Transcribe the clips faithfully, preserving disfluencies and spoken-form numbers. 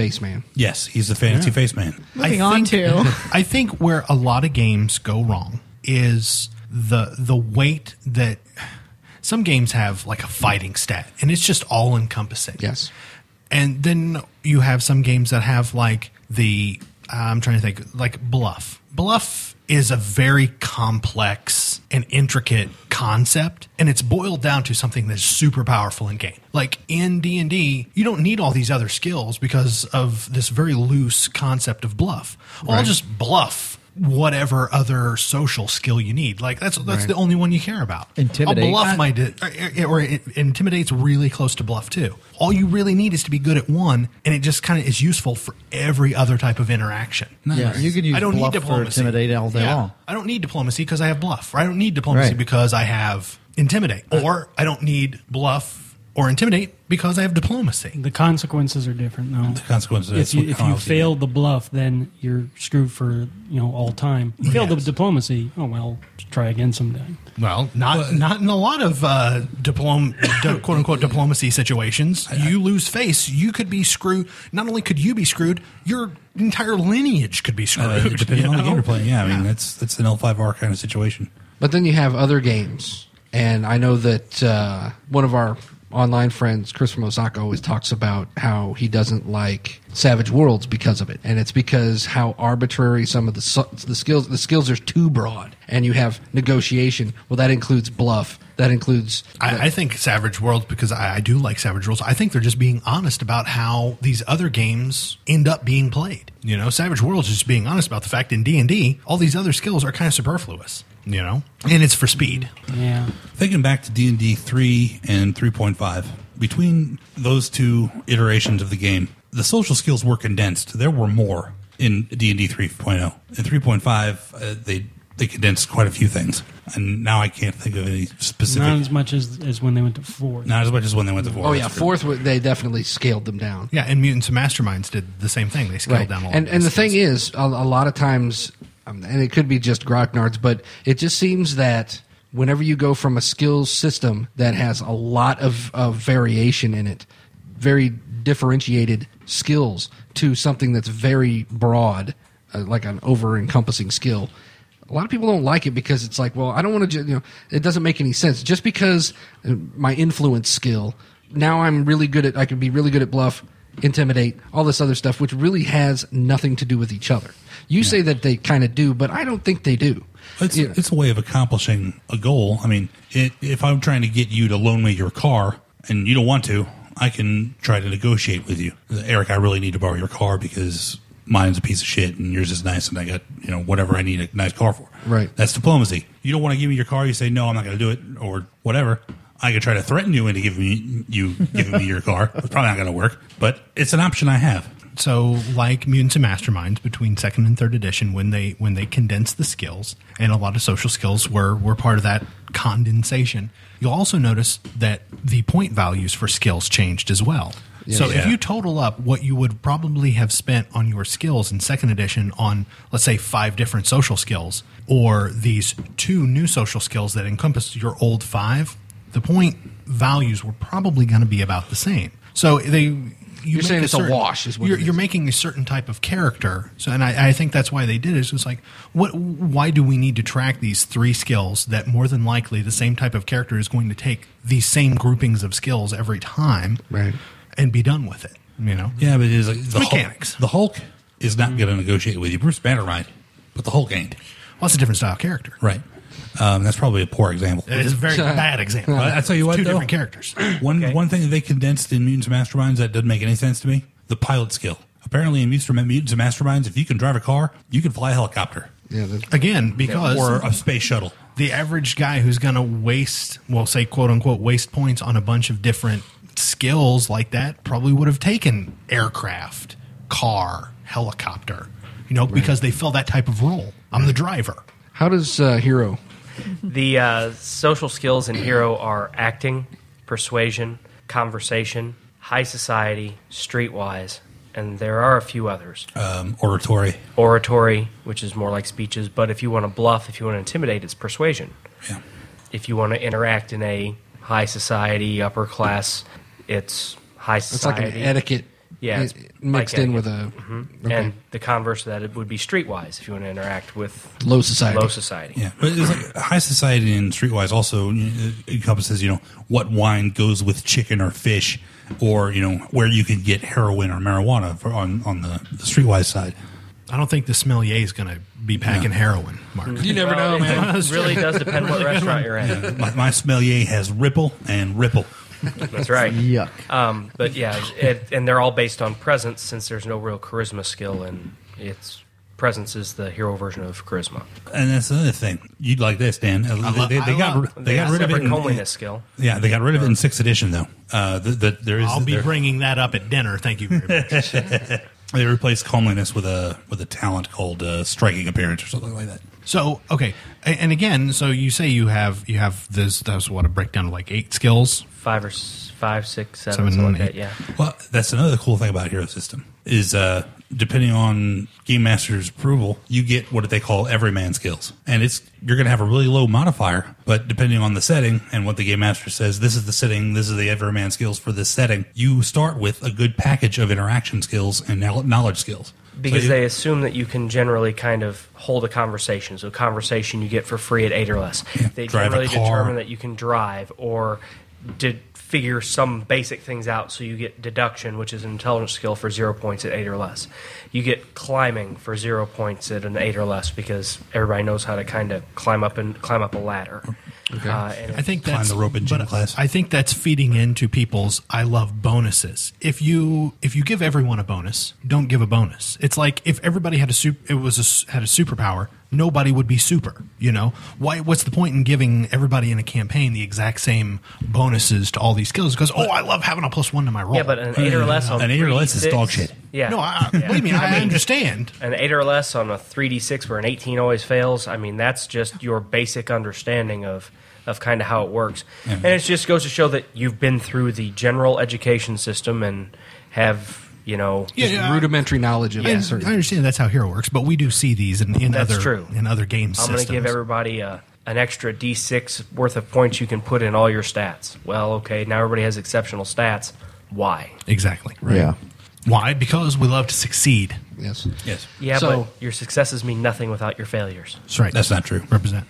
face man. Yes, he's the fantasy yeah. face man. Moving I think, on to. I think where a lot of games go wrong is the the weight that some games have, like a fighting stat, and it's just all encompassing. Yes. And then you have some games that have like the, uh, I'm trying to think, like bluff. Bluff is a very complex and intricate concept, and it's boiled down to something that's super powerful in game. Like in D and D, you don't need all these other skills because of this very loose concept of bluff. Well, right. I'll just bluff whatever other social skill you need. Like that's that's right. the only one you care about. Intimidate. I'll bluff my di- or, or it intimidates really close to bluff too. All you really need is to be good at one, and it just kind of is useful for every other type of interaction. Nice. Yeah, you can use I don't bluff need diplomacy. For intimidate all day yeah. long. I don't need diplomacy because I have bluff. Or I don't need diplomacy right. because I have intimidate. Or I don't need bluff or intimidate because I have diplomacy. The consequences are different, though. The consequences. If you, if you fail the bluff, then you're screwed for you know all time. You fail yes. the diplomacy. Oh well, try again someday. Well, not well, not in a lot of uh, diplom quote unquote diplomacy situations. I, I, you lose face, you could be screwed. Not only could you be screwed, your entire lineage could be screwed. Uh, depending on know? the game you're playing. Yeah, I mean yeah. that's that's an L five R kind of situation. But then you have other games, and I know that uh, one of our online friends, Chris from Osaka, always talks about how he doesn't like Savage Worlds because of it, and it's because how arbitrary some of the su- the skills the skills are too broad, and you have negotiation. Well, that includes bluff. That includes. I, I think Savage Worlds because I, I do like Savage Worlds. I think they're just being honest about how these other games end up being played. You know, Savage Worlds is just being honest about the fact in D and D, all these other skills are kind of superfluous. You know, and it's for speed. Yeah. Thinking back to D and D three and three point five, between those two iterations of the game, the social skills were condensed. There were more in D and D three point oh. In three point five, uh, they they condensed quite a few things. And now I can't think of any specific. Not as much as, as when they went to four. Not as much as when they went to four. Oh, yeah. Fourth, they definitely scaled them down. Yeah, and Mutants and Masterminds did the same thing. They scaled right. down a lot. And, and the thing is, a, a lot of times... Um, and it could be just grognards, but it just seems that whenever you go from a skills system that has a lot of, of variation in it, very differentiated skills, to something that's very broad, uh, like an over-encompassing skill, a lot of people don't like it because it's like, well, I don't want to, ju- you know, it doesn't make any sense. Just because my influence skill, now I'm really good at, I can be really good at bluff, intimidate, all this other stuff, which really has nothing to do with each other. You yeah. say that they kind of do, but I don't think they do. It's, yeah. it's a way of accomplishing a goal. I mean, it, if I'm trying to get you to loan me your car and you don't want to, I can try to negotiate with you. Eric, I really need to borrow your car because mine's a piece of shit and yours is nice and I got, you know, whatever I need a nice car for. Right. That's diplomacy. You don't want to give me your car. You say, no, I'm not going to do it or whatever. I could try to threaten you into giving me, you giving me your car. It's probably not going to work, but it's an option I have. So, like Mutants and Masterminds, between second and third edition, when they when they condensed the skills, and a lot of social skills were, were part of that condensation, you'll also notice that the point values for skills changed as well. Yeah, so, yeah. if you total up what you would probably have spent on your skills in second edition on, let's say, five different social skills, or these two new social skills that encompass your old five, the point values were probably going to be about the same. So, they... You you're saying a it's certain, a wash. Is what you're, it is. You're making a certain type of character, so and I, I think that's why they did it. It's just like, what? Why do we need to track these three skills that more than likely the same type of character is going to take these same groupings of skills every time, right. and be done with it? You know? Yeah, but it is like the mechanics. Hulk, the Hulk is not mm-hmm. going to negotiate with you. Bruce Banner might, but the Hulk ain't. Well, it's a different style of character, right? Um, that's probably a poor example. It's a very bad example. But I tell you what, two though, different characters. One okay. one thing that they condensed in Mutants and Masterminds that doesn't make any sense to me: the pilot skill. Apparently, in Mutants and Masterminds, if you can drive a car, you can fly a helicopter. Yeah, again, because or a space shuttle. The average guy who's going to waste, well, say quote unquote, waste points on a bunch of different skills like that probably would have taken aircraft, car, helicopter. You know, right. because they fill that type of role. I'm the driver. How does uh, Hero? The uh, social skills in Hero are acting, persuasion, conversation, high society, streetwise, and there are a few others. Um, oratory. Oratory, which is more like speeches, but if you want to bluff, if you want to intimidate, it's persuasion. Yeah. If you want to interact in a high society, upper class, it's high society. It's like an etiquette yeah, it's mixed like in a, with a... Mm-hmm. Okay. And the converse of that, it would be Streetwise if you want to interact with... Low society. Low society. Yeah, but it's like high society and Streetwise also encompasses, you know, what wine goes with chicken or fish or, you know, where you can get heroin or marijuana for on, on the, the Streetwise side. I don't think the sommelier is going to be packing no. heroin, Mark. You never well, know, man. It really does depend really what restaurant you're in. Yeah. My, my sommelier has Ripple and Ripple. That's right. Yuck. Um, but yeah, it, and they're all based on presence since there's no real charisma skill, and it's presence is the hero version of charisma. And that's another thing. You'd like this, Dan. Love, they, they got love, they, they got rid of it. In, holiness skill. Yeah, they got rid of it in sixth edition though. Uh, the, the, there is. I'll be there. bringing that up at dinner. Thank you very much. They replaced comeliness with a with a talent called uh, striking appearance or something like that. So okay, and again, so you say you have you have this. That's what a breakdown of like eight skills, five or five, six, seven, seven like eight. That, yeah. Well, that's another cool thing about Hero System is uh, depending on game master's approval, you get what they call everyman skills, and it's you're going to have a really low modifier, but depending on the setting and what the game master says, this is the setting, this is the everyman skills for this setting. You start with a good package of interaction skills and knowledge skills. Because so you, they assume that you can generally kind of hold a conversation. So a conversation you get for free at eight or less. Yeah, they generally determine that you can drive or did figure some basic things out. So you get deduction, which is an intelligence skill for zero points at eight or less. You get climbing for zero points at an eight or less because everybody knows how to kind of climb up and climb up a ladder. Okay. Uh, and I think that's, climb the rope in gym class. I think that's feeding into people's I love bonuses. If you if you give everyone a bonus, don't give a bonus. It's like if everybody had a super, it was a, had a superpower, nobody would be super. You know why? What's the point in giving everybody in a campaign the exact same bonuses to all these skills? Because oh, I love having a plus one to my roll. Yeah, but an eight or less on an eight or less is dog shit. Yeah. No, I, yeah. What do you mean? I, I understand. An eight or less on a three d six where an eighteen always fails. I mean, that's just your basic understanding of of kind of how it works. Mm-hmm. And it just goes to show that you've been through the general education system and have... You know, yeah, yeah, rudimentary knowledge of yeah, certain. I understand that's how Hero works, but we do see these in, in other true. in other game systems. I'm going to give everybody a, an extra d six worth of points you can put in all your stats. Well, okay, now everybody has exceptional stats. Why? Exactly. Right. Yeah. Why? Because we love to succeed. Yes. Yes. Yeah, so, but your successes mean nothing without your failures. That's right. That's not true. Represent.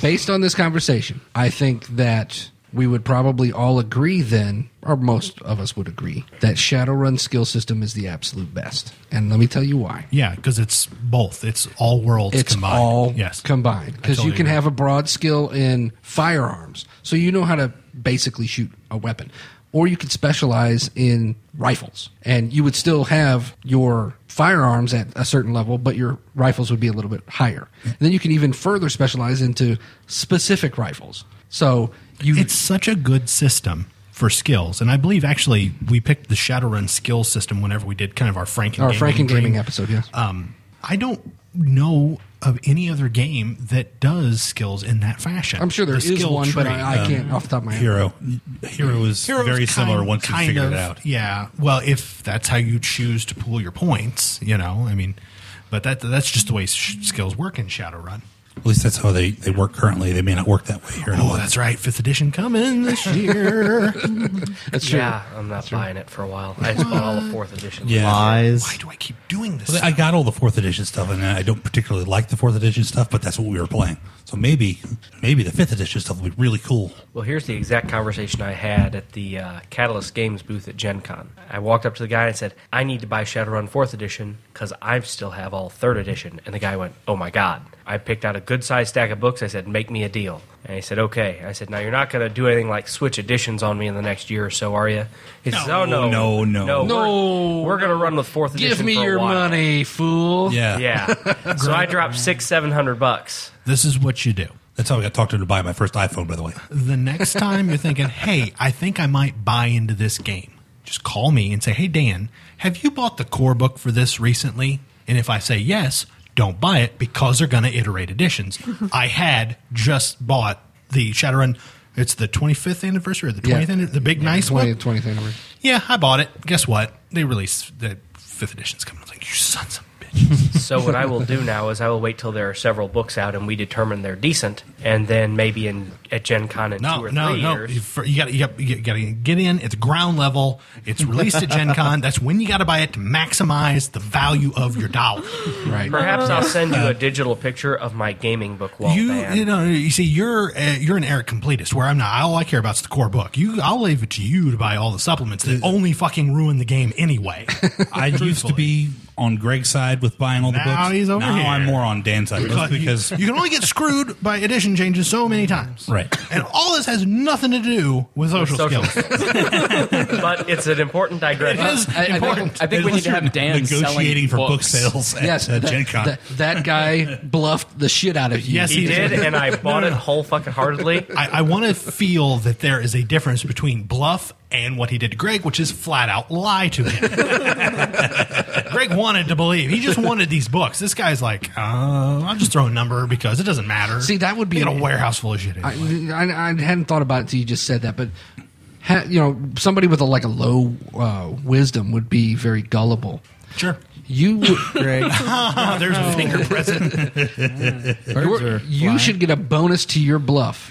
Based on this conversation, I think that we would probably all agree then, or most of us would agree, that Shadowrun skill system is the absolute best. And let me tell you why. Yeah, because it's both. It's all worlds it's combined. It's all yes. combined. Because totally you can agree. have a broad skill in firearms, so you know how to basically shoot a weapon. Or you could specialize in rifles, and you would still have your firearms at a certain level, but your rifles would be a little bit higher. And then you can even further specialize into specific rifles. So you it's such a good system for skills, and I believe actually we picked the Shadowrun skill system whenever we did kind of our Franken our Franken Gaming episode. Yes, um, I don't know of any other game that does skills in that fashion. I'm sure there the is one, but I, I can't um, off the top of my head. Hero. Hero is Hero's very kind, similar once you figure of, it out. Yeah, well, if that's how you choose to pool your points, you know, I mean, but that that's just the way sh skills work in Shadowrun. At least that's how they, they work currently. They may not work that way here. Oh, that's right. Fifth edition coming this year. That's true. Yeah, I'm not that's buying true. it for a while. I just bought all the fourth edition. Yeah. Lies. Why do I keep doing this? Well, I got all the fourth edition stuff, and I don't particularly like the fourth edition stuff, but that's what we were playing. So maybe maybe the fifth edition stuff will be really cool. Well, here's the exact conversation I had at the uh, Catalyst Games booth at Gen Con. I walked up to the guy and said, I need to buy Shadowrun fourth edition because I still have all third edition. And the guy went, oh, my God. I picked out a good-sized stack of books. I said, make me a deal. And he said, okay. I said, now you're not going to do anything like switch editions on me in the next year or so, are you? He says, no, oh, no, no, no. No, no. We're, we're going to run with fourth edition. Give me for a your while. money, fool. Yeah. Yeah. So I dropped six, seven hundred bucks. This is what you do. That's how I got talked into buying my first iPhone, by the way. The next time you're thinking, hey, I think I might buy into this game, just call me and say, hey, Dan, have you bought the core book for this recently? And if I say yes, don't buy it because they're going to iterate editions. I had just bought the Shadowrun. It's the twenty-fifth anniversary or the twentieth yeah. anniversary? The big yeah, nice twentieth, one? twentieth anniversary. yeah, I bought it. Guess what? They released the fifth edition's coming. I was like, you sons of bitches. So what I will do now is I will wait till there are several books out and we determine they're decent, and then maybe in at Gen Con in no, two or no, three no. years. You got you to gotta get in. It's ground level. It's released at Gen Con. That's when you got to buy it to maximize the value of your dollar. Right. Perhaps I'll send you a digital picture of my gaming book wall. You, you know, you see, you're uh, you're an Eric completist, where I'm not. All I care about is the core book. You, I'll leave it to you to buy all the supplements that only fucking ruin the game anyway. I used to be on Greg's side with buying all the now books. He's over now here. I'm more on Dan's side. Because you, you can only get screwed by edition changes so many times. Right. And all this has nothing to do with social, social skills. But it's an important digression. It is I, important. I think, I think we need to have Dan negotiating for books. book sales at yes, uh, that, Gen Con. That, that guy bluffed the shit out of you. Yes, he, he did, did, and I bought no, no, no. it whole fucking heartedly. I, I want to feel that there is a difference between bluff and what he did to Greg, which is flat out lie to him. Greg wanted to believe. He just wanted these books. This guy's like, uh, I'll just throw a number because it doesn't matter. See, that would be in a warehouse full of shit. Anyway. I, I, I hadn't thought about it until you just said that, but ha, you know, somebody with a, like a low uh, wisdom would be very gullible. Sure. You, Greg. Oh, there's a finger present. You should get a bonus to your bluff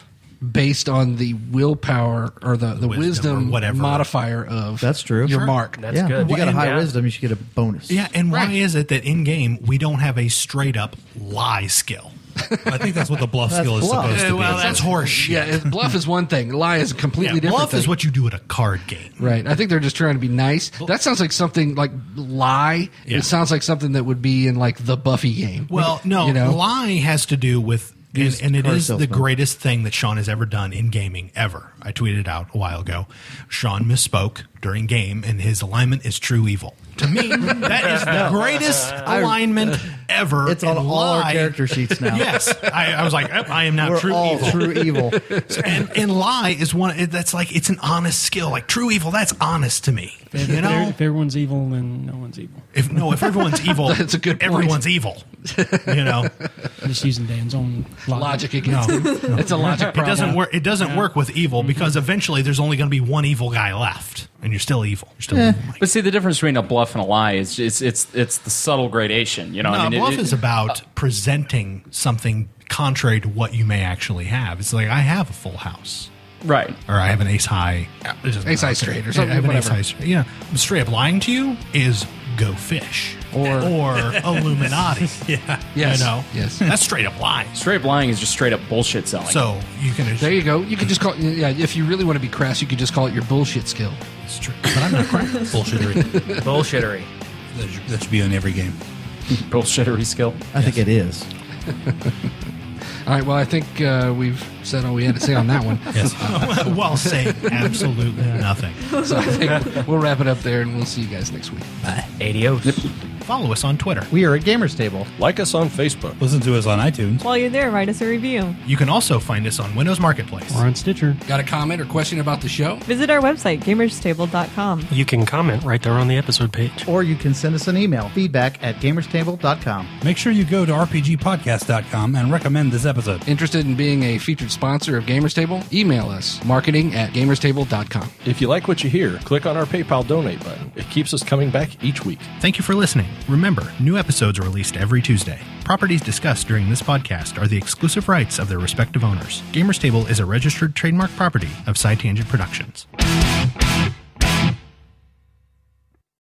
based on the willpower or the, the, the wisdom, wisdom or modifier of that's true. your sure. mark. That's yeah. good. If you got a high yeah. wisdom, you should get a bonus. Yeah, and why right. is it that in-game we don't have a straight-up lie skill? I think that's what the bluff skill is bluff. supposed yeah, to be. Well, that's horse shit. Yeah, bluff is one thing. Lie is a completely yeah, different bluff thing. Bluff is what you do at a card game. Right. I think they're just trying to be nice. That sounds like something like lie. Yeah. It sounds like something that would be in like the Buffy game. Well, no, you know? lie has to do with... And, and it is the greatest thing that Sean has ever done in gaming, ever. I tweeted out a while ago. Sean misspoke during game, and his alignment is true evil. To me, that is the greatest alignment ever. It's on all our character sheets now. Yes. I, I was like, oh, I am now true evil. We're all true evil. And, and lie is one that's like, it's an honest skill. Like, true evil, that's honest to me. If, you know? If everyone's evil, then no one's evil. If No, if everyone's evil, that's a good point. Everyone's evil. You know? I'm just using Dan's own logic, logic against no, him. No. It's a logic problem. It doesn't work, it doesn't yeah. work with evil mm-hmm. because eventually there's only going to be one evil guy left. And you're still evil. You're still eh. evil. But see, the difference between a bluff and a lie is it's it's it's the subtle gradation. You know, no, I mean, bluff it, it, is about uh, presenting something contrary to what you may actually have. It's like I have a full house, right? Or I have an ace high, ace high straight, or something. I have an ace high straight. Yeah, straight up lying to you is go fish or or Illuminati. Yeah, yes, you know, yes. That's straight up lying. Straight up lying is just straight up bullshit selling. So you can there you go. You can just call it, yeah. If you really want to be crass, you could just call it your bullshit skill. It's true, but I'm not crass. Bullshittery. Bullshittery. That should, that should be on every game. Bullshittery skill. I yes. think it is. All right. Well, I think uh, we've said all we had to say on that one. Yes. Uh, well, saying absolutely nothing. So I think we'll wrap it up there, and we'll see you guys next week. Bye. Adios. Yep. Follow us on Twitter. We are at Gamers Table. Like us on Facebook. Listen to us on iTunes. While you're there, write us a review. You can also find us on Windows Marketplace. Or on Stitcher. Got a comment or question about the show? Visit our website, gamers table dot com. You can comment right there on the episode page. Or you can send us an email, feedback at gamers table dot com. Make sure you go to r p g podcast dot com and recommend this episode. Interested in being a featured sponsor of Gamers Table? Email us, marketing at gamers table dot com. If you like what you hear, click on our PayPal donate button. It keeps us coming back each week. Thank you for listening. Remember, new episodes are released every Tuesday. Properties discussed during this podcast are the exclusive rights of their respective owners. Gamers Table is a registered trademark property of Sidetangent Productions.